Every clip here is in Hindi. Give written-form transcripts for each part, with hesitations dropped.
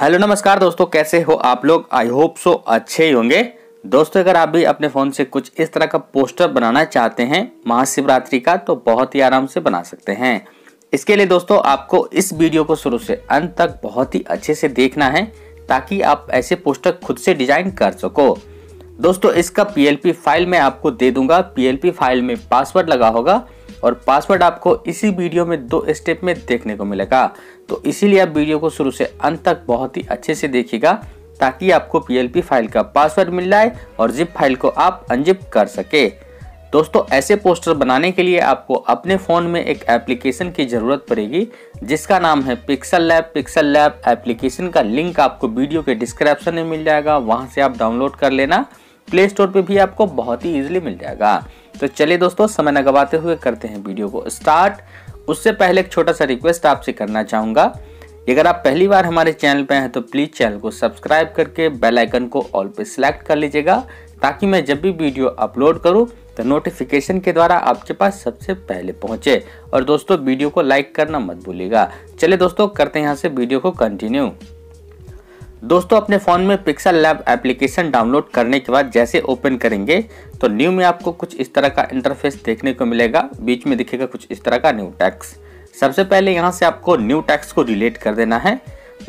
हेलो नमस्कार दोस्तों, कैसे हो आप लोग। आई होप सो अच्छे ही होंगे। दोस्तों अगर आप भी अपने फ़ोन से कुछ इस तरह का पोस्टर बनाना चाहते हैं महाशिवरात्रि का, तो बहुत ही आराम से बना सकते हैं। इसके लिए दोस्तों आपको इस वीडियो को शुरू से अंत तक बहुत ही अच्छे से देखना है ताकि आप ऐसे पोस्टर खुद से डिजाइन कर सको। दोस्तों इसका PLP फाइल मैं आपको दे दूंगा। PLP फाइल में पासवर्ड लगा होगा और पासवर्ड आपको इसी वीडियो में 2 स्टेप में देखने को मिलेगा, तो इसीलिए आप वीडियो को शुरू से अंत तक बहुत ही अच्छे से देखिएगा ताकि आपको PLP फाइल का पासवर्ड मिल जाए और ZIP फाइल को आप अनजिप कर सके। दोस्तों ऐसे पोस्टर बनाने के लिए आपको अपने फ़ोन में एक एप्लीकेशन की ज़रूरत पड़ेगी जिसका नाम है pixel lab. Pixel lab application का लिंक आपको वीडियो के डिस्क्रिप्शन में मिल जाएगा, वहाँ से आप डाउनलोड कर लेना। प्ले स्टोर पे भी आपको बहुत ही इजीली मिल जाएगा। तो चलिए दोस्तों समय न गवाते हुए करते हैं वीडियो को स्टार्ट। उससे पहले एक छोटा सा रिक्वेस्ट आपसे करना चाहूँगा, अगर आप पहली बार हमारे चैनल पे हैं तो प्लीज़ चैनल को सब्सक्राइब करके बेल आइकन को ऑल पे सिलेक्ट कर लीजिएगा ताकि मैं जब भी वीडियो अपलोड करूँ तो नोटिफिकेशन के द्वारा आपके पास सबसे पहले पहुँचे। और दोस्तों वीडियो को लाइक करना मत भूलिएगा। चलिए दोस्तों करते हैं यहाँ से वीडियो को कंटिन्यू। दोस्तों अपने फ़ोन में पिक्सल लैब एप्लीकेशन डाउनलोड करने के बाद जैसे ओपन करेंगे तो न्यू में आपको कुछ इस तरह का इंटरफेस देखने को मिलेगा। बीच में दिखेगा कुछ इस तरह का न्यू टैक्स। सबसे पहले यहां से आपको न्यू टैक्स को डिलीट कर देना है।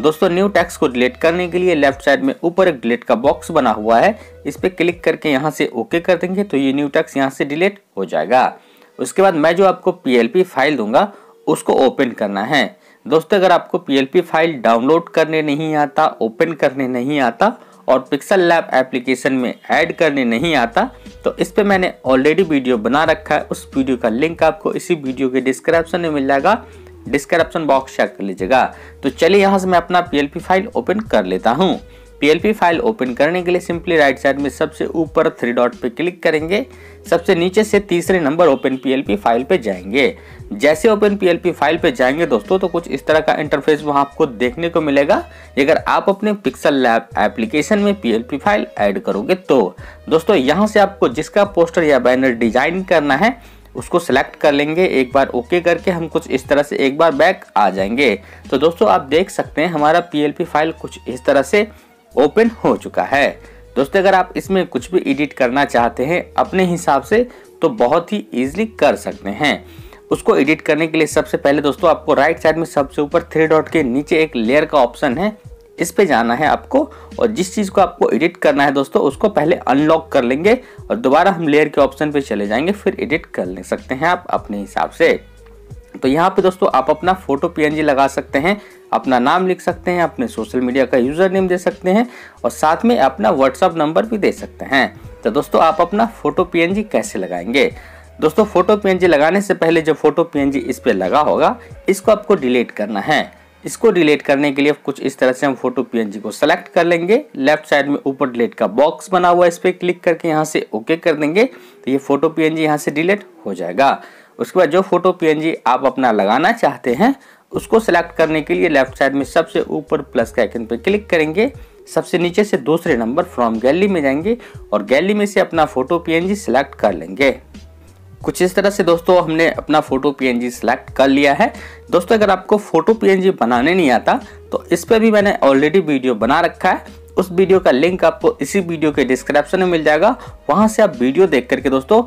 दोस्तों न्यू टैक्स को डिलीट करने के लिए लेफ्ट साइड में ऊपर एक डिलीट का बॉक्स बना हुआ है, इस पर क्लिक करके यहाँ से ओके कर देंगे तो ये न्यू टैक्स यहाँ से डिलीट हो जाएगा। उसके बाद मैं जो आपको PLP फाइल दूंगा उसको ओपन करना है। दोस्तों अगर आपको PLP फाइल डाउनलोड करने नहीं आता, ओपन करने नहीं आता और पिक्सल लैब एप्लीकेशन में ऐड करने नहीं आता तो इस पर मैंने ऑलरेडी वीडियो बना रखा है। उस वीडियो का लिंक आपको इसी वीडियो के डिस्क्रिप्शन में मिल जाएगा, डिस्क्रिप्शन बॉक्स चेक कर लीजिएगा। तो चलिए यहाँ से मैं अपना PLP फाइल ओपन कर लेता हूँ। PLP फाइल ओपन करने के लिए सिंपली राइट साइड में सबसे ऊपर 3 डॉट पे क्लिक करेंगे, सबसे नीचे से तीसरे नंबर ओपन PLP फाइल पे जाएंगे। जैसे ओपन PLP फाइल पे जाएंगे दोस्तों तो कुछ इस तरह का इंटरफेस वहां आपको देखने को मिलेगा अगर आप अपने पिक्सल लैब एप्लीकेशन में PLP फाइल ऐड करोगे तो। दोस्तों यहाँ से आपको जिसका पोस्टर या बैनर डिजाइन करना है उसको सिलेक्ट कर लेंगे। एक बार ओके करके हम कुछ इस तरह से एक बार बैक आ जाएंगे। तो दोस्तों आप देख सकते हैं हमारा PLP फाइल कुछ इस तरह से ओपन हो चुका है। दोस्तों अगर आप इसमें कुछ भी एडिट करना चाहते हैं अपने हिसाब से तो बहुत ही ईजिली कर सकते हैं। उसको एडिट करने के लिए सबसे पहले दोस्तों आपको राइट साइड में सबसे ऊपर 3 डॉट के नीचे एक लेयर का ऑप्शन है, इस पे जाना है आपको और जिस चीज़ को आपको एडिट करना है दोस्तों उसको पहले अनलॉक कर लेंगे और दोबारा हम लेयर के ऑप्शन पे चले जाएंगे, फिर एडिट कर ले सकते हैं आप अपने हिसाब से। तो यहाँ पे दोस्तों आप अपना फोटो PNG लगा सकते हैं, अपना नाम लिख सकते हैं, अपने सोशल मीडिया का यूज़र नेम दे सकते हैं और साथ में अपना WhatsApp नंबर भी दे सकते हैं। तो दोस्तों आप अपना फोटो PNG कैसे लगाएंगे। दोस्तों फोटो PNG लगाने से पहले जो फोटो PNG इस पर लगा होगा इसको आपको डिलीट करना है। इसको डिलीट करने के लिए कुछ इस तरह से हम फोटो PNG को सेलेक्ट कर लेंगे, लेफ्ट साइड में ऊपर डिलीट का बॉक्स बना हुआ है, इस पर क्लिक करके यहाँ से ओके कर देंगे तो ये फोटो PNG यहाँ से डिलीट हो जाएगा। उसके बाद जो फोटो PNG आप अपना लगाना चाहते हैं उसको सिलेक्ट करने के लिए लेफ्ट साइड में सबसे ऊपर प्लस के आइकन पर क्लिक करेंगे, सबसे नीचे से दूसरे नंबर फ्रॉम गैलरी में जाएंगे और गैलरी में से अपना फोटो PNG सिलेक्ट कर लेंगे। कुछ इस तरह से दोस्तों हमने अपना फोटो PNG सिलेक्ट कर लिया है। दोस्तों अगर आपको फोटो PNG बनाने नहीं आता तो इस पर भी मैंने ऑलरेडी वीडियो बना रखा है, उस वीडियो का लिंक आपको इसी वीडियो के डिस्क्रिप्शन में मिल जाएगा, वहाँ से आप वीडियो देख करके दोस्तों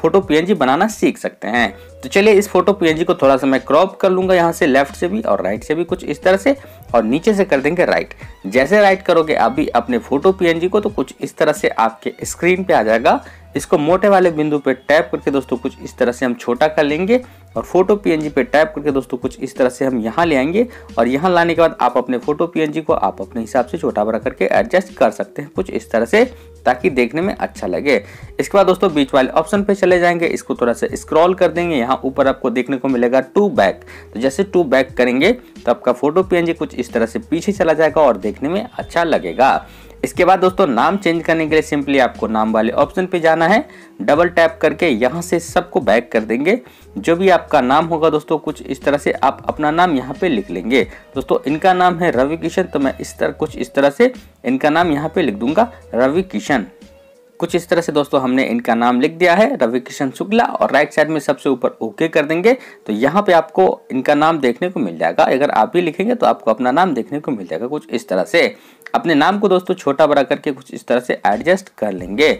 फोटो PNG बनाना सीख सकते हैं। तो चलिए इस फोटो PNG को थोड़ा सा मैं क्रॉप कर लूँगा, यहाँ से लेफ्ट से भी और राइट से भी कुछ इस तरह से और नीचे से कर देंगे राइट। जैसे राइट करोगे आप भी अपने फोटो PNG को तो कुछ इस तरह से आपके स्क्रीन पे आ जाएगा। इसको मोटे वाले बिंदु पे टैप करके दोस्तों कुछ इस तरह से हम छोटा कर लेंगे और फोटो PNG पे टैप करके दोस्तों कुछ इस तरह से हम यहाँ ले आएंगे और यहाँ लाने के बाद आप अपने फोटो PNG को आप अपने हिसाब से छोटा बड़ा करके एडजस्ट कर सकते हैं कुछ इस तरह से ताकि देखने में अच्छा लगे। इसके बाद दोस्तों बीच वाले ऑप्शन पे चले जाएंगे, इसको थोड़ा सा स्क्रॉल कर देंगे, यहाँ ऊपर आपको देखने को मिलेगा टू बैक। तो जैसे टू बैक करेंगे तो आपका फोटो PNG कुछ इस तरह से पीछे चला जाएगा और देखने में अच्छा लगेगा। इसके बाद दोस्तों नाम चेंज करने के लिए सिंपली आपको नाम वाले ऑप्शन पे जाना है, डबल टैप करके यहाँ से सबको बैक कर देंगे। जो भी आपका नाम होगा दोस्तों कुछ इस तरह से आप अपना नाम यहाँ पे लिख लेंगे। दोस्तों इनका नाम है रवि किशन तो मैं इस तरह कुछ इस तरह से इनका नाम यहाँ पे लिख दूंगा रवि किशन। कुछ इस तरह से दोस्तों हमने इनका नाम लिख दिया है रवि किशन शुक्ला, और राइट साइड में सबसे ऊपर ओके कर देंगे तो यहाँ पे आपको इनका नाम देखने को मिल जाएगा। अगर आप भी लिखेंगे तो आपको अपना नाम देखने को मिल जाएगा कुछ इस तरह से। अपने नाम को दोस्तों छोटा बड़ा करके कुछ इस तरह से एडजस्ट कर लेंगे।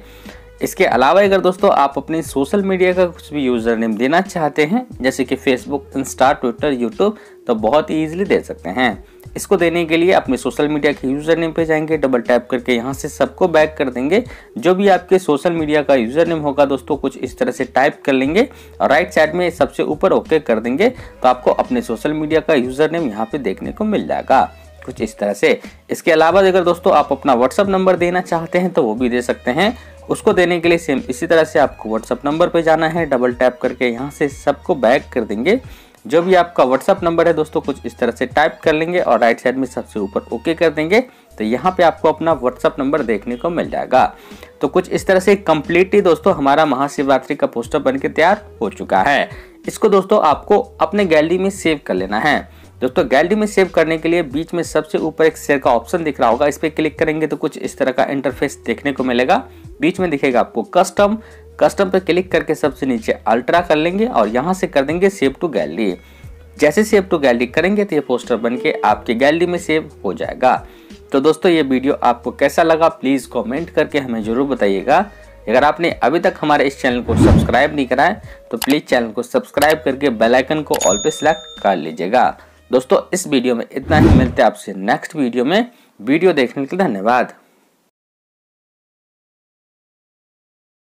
इसके अलावा अगर दोस्तों आप अपने सोशल मीडिया का कुछ भी यूज़र नेम देना चाहते हैं जैसे कि फेसबुक, इंस्टा, ट्विटर, यूट्यूब, तो बहुत ही ईजिली दे सकते हैं। इसको देने के लिए अपने सोशल मीडिया के यूज़र नेम पे जाएंगे, डबल टैप करके यहाँ से सबको बैक कर देंगे। जो भी आपके सोशल मीडिया का यूज़र नेम होगा दोस्तों कुछ इस तरह से टाइप कर लेंगे और राइट साइड में सबसे ऊपर ओके कर देंगे तो आपको अपने सोशल मीडिया का यूज़र नेम यहाँ पे देखने को मिल जाएगा कुछ इस तरह से। इसके अलावा अगर दोस्तों आप अपना व्हाट्सअप नंबर देना चाहते हैं तो वो भी दे सकते हैं। उसको देने के लिए सेम इसी तरह से आपको व्हाट्सअप नंबर पे जाना है, डबल टैप करके यहाँ से सबको बैक कर देंगे। जो भी आपका व्हाट्सअप नंबर है दोस्तों कुछ इस तरह से टाइप कर लेंगे और राइट साइड में सबसे ऊपर ओके कर देंगे तो यहाँ पे आपको अपना व्हाट्सअप नंबर देखने को मिल जाएगा। तो कुछ इस तरह से कम्प्लीटली दोस्तों हमारा महाशिवरात्रि का पोस्टर बन के तैयार हो चुका है। इसको दोस्तों आपको अपने गैलरी में सेव कर लेना है। दोस्तों गैलरी में सेव करने के लिए बीच में सबसे ऊपर एक शेयर का ऑप्शन दिख रहा होगा, इस पर क्लिक करेंगे तो कुछ इस तरह का इंटरफेस देखने को मिलेगा। बीच में दिखेगा आपको कस्टम पर क्लिक करके सबसे नीचे अल्ट्रा कर लेंगे और यहाँ से कर देंगे सेव टू गैलरी। जैसे सेव टू गैलरी करेंगे तो ये पोस्टर बन के आपके गैलरी में सेव हो जाएगा। तो दोस्तों ये वीडियो आपको कैसा लगा प्लीज़ कॉमेंट करके हमें ज़रूर बताइएगा। अगर आपने अभी तक हमारे इस चैनल को सब्सक्राइब नहीं करा है तो प्लीज़ चैनल को सब्सक्राइब करके बेल आइकन को ऑल पे सेलेक्ट कर लीजिएगा। दोस्तों इस वीडियो में इतना ही, मिलते हैं आपसे नेक्स्ट वीडियो में। वीडियो देखने के लिए धन्यवाद।